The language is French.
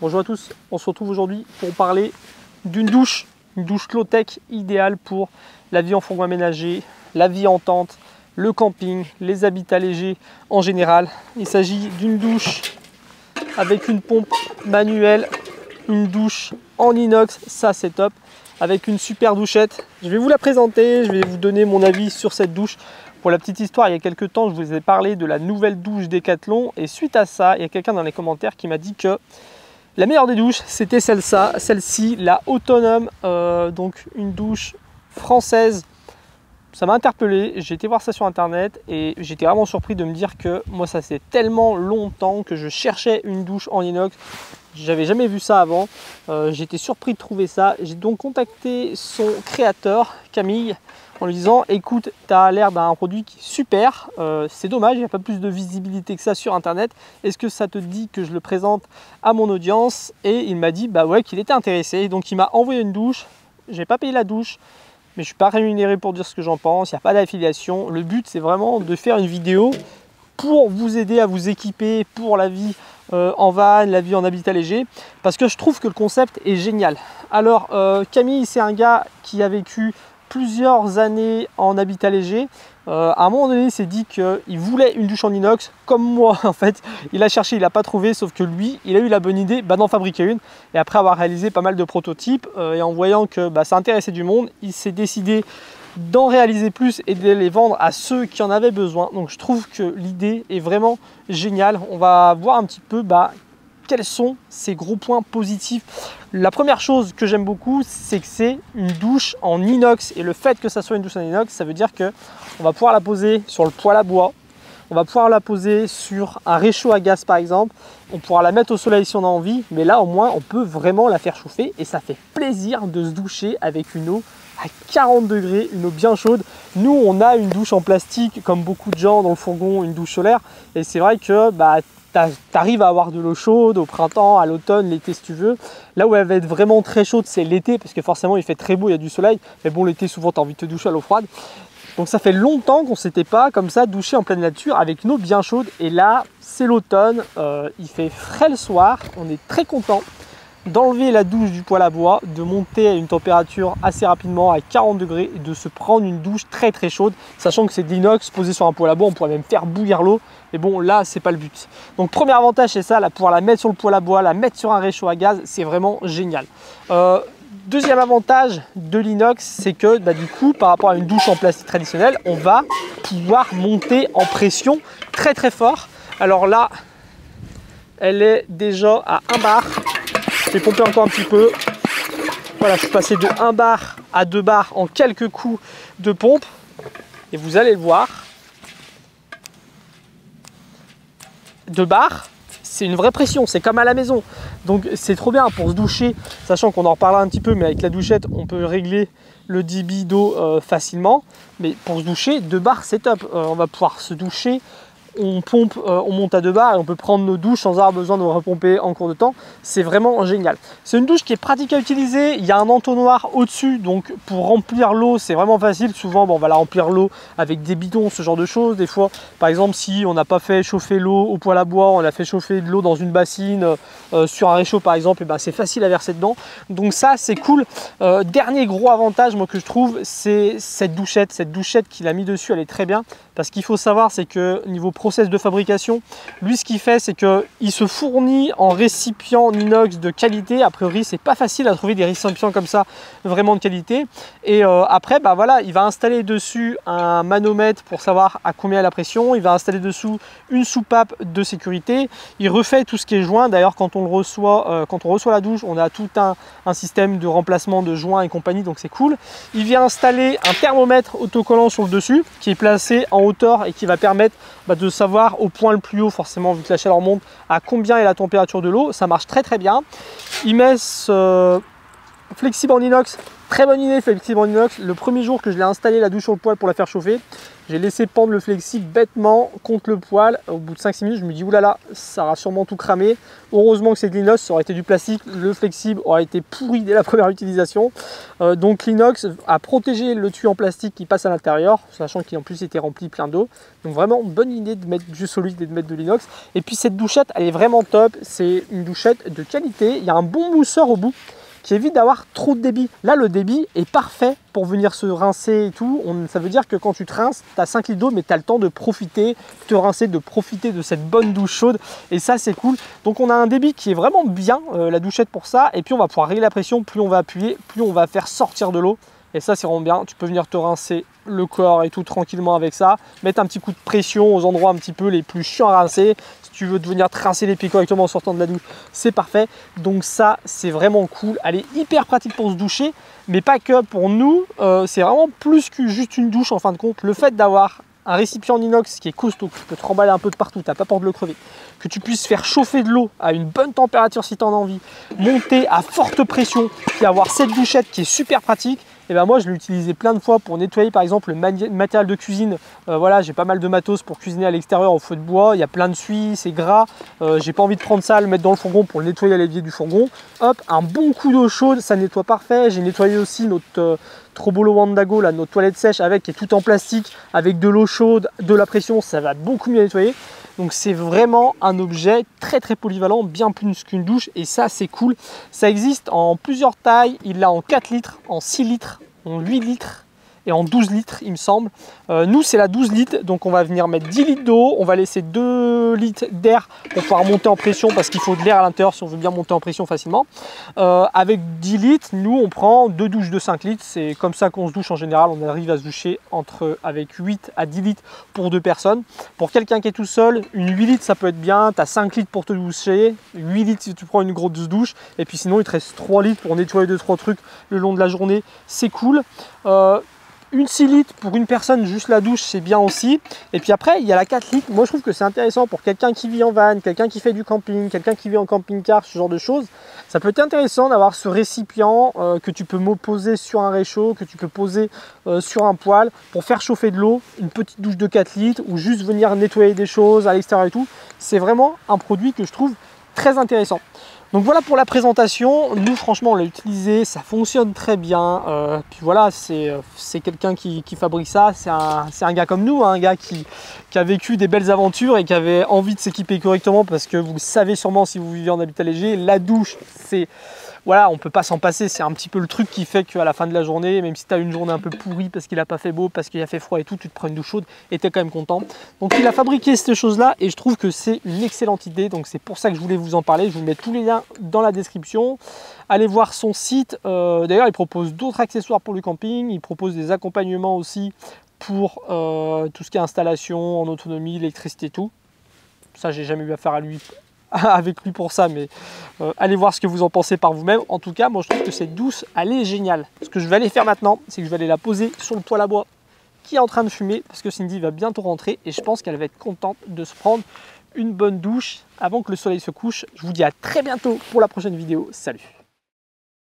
Bonjour à tous, on se retrouve aujourd'hui pour parler d'une douche, une douche low-tech idéale pour la vie en fourgon aménagé, la vie en tente, le camping, les habitats légers en général. Il s'agit d'une douche avec une pompe manuelle, une douche en inox, ça c'est top, avec une super douchette. Je vais vous la présenter, je vais vous donner mon avis sur cette douche. Pour la petite histoire, il y a quelques temps, je vous ai parlé de la nouvelle douche Decathlon et suite à ça, il y a quelqu'un dans les commentaires qui m'a dit que la meilleure des douches, c'était celle-ci, la autonome, donc une douche française. Ça m'a interpellé, j'ai été voir ça sur internet et j'étais vraiment surpris de me dire que moi ça fait tellement longtemps que je cherchais une douche en inox, j'avais jamais vu ça avant, j'étais surpris de trouver ça. J'ai donc contacté son créateur, Camille, en lui disant écoute, tu as l'air d'un produit qui est super, c'est dommage, il n'y a pas plus de visibilité que ça sur internet, est-ce que ça te dit que je le présente à mon audience? Et il m'a dit bah ouais, qu'il était intéressé, et donc il m'a envoyé une douche. J'ai pas payé la douche, mais je suis pas rémunéré pour dire ce que j'en pense, il n'y a pas d'affiliation. Le but c'est vraiment de faire une vidéo pour vous aider à vous équiper pour la vie en van, la vie en habitat léger, parce que je trouve que le concept est génial. Alors Camille, c'est un gars qui a vécu plusieurs années en habitat léger. À un moment donné, il s'est dit qu'il voulait une douche en inox, comme moi en fait. Il a cherché, il n'a pas trouvé, sauf que lui, il a eu la bonne idée d'en fabriquer une. Et après avoir réalisé pas mal de prototypes et en voyant que ça intéressait du monde, il s'est décidé d'en réaliser plus et de les vendre à ceux qui en avaient besoin. Donc je trouve que l'idée est vraiment géniale. On va voir un petit peu quels sont ces gros points positifs. La première chose que j'aime beaucoup, c'est que c'est une douche en inox, et le fait que ça soit une douche en inox, ça veut dire que on va pouvoir la poser sur le poêle à bois, on va pouvoir la poser sur un réchaud à gaz par exemple, on pourra la mettre au soleil si on a envie, mais là au moins on peut vraiment la faire chauffer et ça fait plaisir de se doucher avec une eau à 40 degrés, une eau bien chaude. Nous, on a une douche en plastique comme beaucoup de gens dans le fourgon, une douche solaire, et c'est vrai que t'arrives à avoir de l'eau chaude au printemps, à l'automne, l'été si tu veux. Là où elle va être vraiment très chaude, c'est l'été, parce que forcément il fait très beau, il y a du soleil, mais bon, l'été souvent tu as envie de te doucher à l'eau froide. Donc ça fait longtemps qu'on ne s'était pas comme ça douché en pleine nature avec une eau bien chaude, et là c'est l'automne, il fait frais le soir, on est très content d'enlever la douche du poêle à bois, de monter à une température assez rapidement à 40 degrés et de se prendre une douche très très chaude, sachant que c'est de l'inox posé sur un poêle à bois, on pourrait même faire bouillir l'eau, mais bon, là c'est pas le but. Donc premier avantage c'est ça, là, pouvoir la mettre sur le poêle à bois, la mettre sur un réchaud à gaz, c'est vraiment génial. Deuxième avantage de l'inox, c'est que du coup, par rapport à une douche en plastique traditionnelle, on va pouvoir monter en pression très très fort. Alors là, elle est déjà à 1 bar. Je vais pomper encore un petit peu. Voilà, je suis passé de 1 bar à 2 bars en quelques coups de pompe. Et vous allez le voir. 2 bars, c'est une vraie pression, c'est comme à la maison. Donc c'est trop bien pour se doucher, sachant qu'on en reparlera un petit peu, mais avec la douchette, on peut régler le débit d'eau facilement. Mais pour se doucher, 2 bars, c'est top. On va pouvoir se doucher. On pompe, on monte à 2 bars et on peut prendre nos douches sans avoir besoin de repomper en cours de temps. C'est vraiment génial. C'est une douche qui est pratique à utiliser. Il y a un entonnoir au-dessus, donc pour remplir l'eau, c'est vraiment facile. Souvent, on va la remplir l'eau avec des bidons, ce genre de choses. Des fois, par exemple, si on n'a pas fait chauffer l'eau au poêle à bois, on a fait chauffer de l'eau dans une bassine, sur un réchaud par exemple, et c'est facile à verser dedans. Donc ça, c'est cool. Dernier gros avantage, moi, que je trouve, c'est cette douchette. Cette douchette qu'il a mis dessus, elle est très bien. Parce qu'il faut savoir, c'est que niveau process de fabrication, lui ce qu'il fait, c'est qu'il se fournit en récipients inox de qualité. A priori, c'est pas facile à trouver des récipients comme ça vraiment de qualité. Et après, voilà, il va installer dessus un manomètre pour savoir à combien est la pression. Il va installer dessous une soupape de sécurité. Il refait tout ce qui est joint. D'ailleurs, quand on reçoit la douche, on a tout un système de remplacement de joints et compagnie, donc c'est cool. Il vient installer un thermomètre autocollant sur le dessus qui est placé en hauteur et qui va permettre de savoir au point le plus haut, forcément vu que la chaleur monte, à combien est la température de l'eau. Ça marche très très bien. Il met flexible en inox, très bonne idée, flexible en inox. Le premier jour que je l'ai installé, la douche sur le poêle pour la faire chauffer, j'ai laissé pendre le flexible bêtement contre le poêle. Au bout de 5-6 minutes, je me dis oulala, ça aura sûrement tout cramé. Heureusement que c'est de l'inox, ça aurait été du plastique, le flexible aurait été pourri dès la première utilisation. Donc l'inox a protégé le tuyau en plastique qui passe à l'intérieur, sachant qu'il en plus était rempli plein d'eau. Donc vraiment bonne idée de mettre du solide et de mettre de l'inox. Et puis cette douchette, elle est vraiment top, c'est une douchette de qualité, il y a un bon mousseur au bout qui évite d'avoir trop de débit. Là, le débit est parfait pour venir se rincer et tout. Ça veut dire que quand tu te rinces, tu as 5 litres d'eau, mais tu as le temps de profiter, te rincer, de profiter de cette bonne douche chaude. Et ça, c'est cool. Donc, on a un débit qui est vraiment bien, la douchette pour ça. Et puis, on va pouvoir régler la pression. Plus on va appuyer, plus on va faire sortir de l'eau. Et ça, c'est vraiment bien. Tu peux venir te rincer le corps et tout tranquillement avec ça. Mettre un petit coup de pression aux endroits un petit peu les plus chiants à rincer. Tu veux venir tracer les pieds correctement en sortant de la douche, c'est parfait. Donc ça, c'est vraiment cool. Elle est hyper pratique pour se doucher, mais pas que pour nous. C'est vraiment plus que juste une douche en fin de compte. Le fait d'avoir un récipient en inox qui est costaud, que tu peux te remballer un peu de partout, tu n'as pas peur de le crever, que tu puisses faire chauffer de l'eau à une bonne température si tu en as envie, monter à forte pression, puis avoir cette douchette qui est super pratique. Et ben moi je l'ai utilisé plein de fois pour nettoyer par exemple le matériel de cuisine. Voilà, j'ai pas mal de matos pour cuisiner à l'extérieur au feu de bois, il y a plein de suie, c'est gras, j'ai pas envie de prendre ça, le mettre dans le fourgon pour le nettoyer à l'évier du fourgon. Hop, un bon coup d'eau chaude, ça nettoie parfait. J'ai nettoyé aussi notre Trobolo Wandago, là, notre toilette sèche avec, qui est tout en plastique, avec de l'eau chaude, de la pression, ça va beaucoup mieux nettoyer. Donc c'est vraiment un objet très très polyvalent, bien plus qu'une douche, et ça c'est cool. Ça existe en plusieurs tailles, il l'a en 4 litres, en 6 litres, en 8 litres et en 12 litres il me semble. Nous c'est la 12 litres, donc on va venir mettre 10 litres d'eau, on va laisser 2 litres d'air pour pouvoir monter en pression, parce qu'il faut de l'air à l'intérieur si on veut bien monter en pression facilement. Avec 10 litres, nous on prend 2 douches de 5 litres, c'est comme ça qu'on se douche en général, on arrive à se doucher avec 8 à 10 litres pour 2 personnes. Pour quelqu'un qui est tout seul, une 8 litres ça peut être bien, tu as 5 litres pour te doucher, 8 litres si tu prends une grosse douche, et puis sinon il te reste 3 litres pour nettoyer 2-3 trucs le long de la journée, c'est cool. Une 6 litres pour une personne, juste la douche, c'est bien aussi. Et puis après, il y a la 4 litres. Moi, je trouve que c'est intéressant pour quelqu'un qui vit en van, quelqu'un qui fait du camping, quelqu'un qui vit en camping-car, ce genre de choses. Ça peut être intéressant d'avoir ce récipient que tu peux poser sur un réchaud, que tu peux poser sur un poêle pour faire chauffer de l'eau, une petite douche de 4 litres ou juste venir nettoyer des choses à l'extérieur et tout. C'est vraiment un produit que je trouve très intéressant. Donc voilà pour la présentation, nous franchement on l'a utilisé, ça fonctionne très bien, puis voilà, c'est quelqu'un qui fabrique ça, c'est un gars comme nous, hein, un gars qui a vécu des belles aventures et qui avait envie de s'équiper correctement, parce que vous le savez sûrement si vous vivez en habitat léger, la douche c'est... Voilà, on ne peut pas s'en passer, c'est un petit peu le truc qui fait qu'à la fin de la journée, même si tu as une journée un peu pourrie parce qu'il n'a pas fait beau, parce qu'il a fait froid et tout, tu te prends une douche chaude et tu es quand même content. Donc il a fabriqué ces choses-là et je trouve que c'est une excellente idée, donc c'est pour ça que je voulais vous en parler. Je vous mets tous les liens dans la description. Allez voir son site, d'ailleurs il propose d'autres accessoires pour le camping, il propose des accompagnements aussi pour tout ce qui est installation, en autonomie, électricité et tout. Ça, j'ai jamais eu affaire à lui. Avec lui pour ça, mais allez voir ce que vous en pensez par vous-même. En tout cas, moi je trouve que cette douche, elle est géniale. Ce que je vais aller faire maintenant, c'est que je vais aller la poser sur le poêle à bois qui est en train de fumer, parce que Cindy va bientôt rentrer et je pense qu'elle va être contente de se prendre une bonne douche avant que le soleil se couche. Je vous dis à très bientôt pour la prochaine vidéo. Salut!